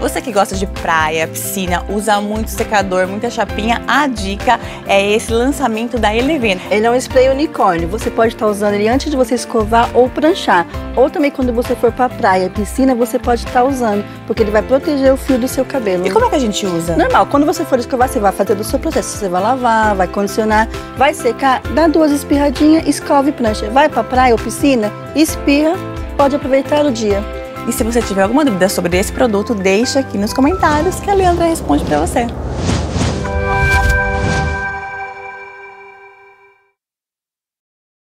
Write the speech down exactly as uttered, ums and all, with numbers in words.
Você que gosta de praia, piscina, usa muito secador, muita chapinha, a dica é esse lançamento da Èlevé. Ele é um spray unicórnio, você pode estar usando ele antes de você escovar ou pranchar. Ou também quando você for para praia, piscina, você pode estar usando, porque ele vai proteger o fio do seu cabelo. E como é que a gente usa? Normal, quando você for escovar, você vai fazer do seu processo. Você vai lavar, vai condicionar, vai secar, dá duas espirradinhas, escove e prancha. Vai para praia ou piscina, espirra, pode aproveitar o dia. E se você tiver alguma dúvida sobre esse produto, deixa aqui nos comentários que a Leandra responde para você.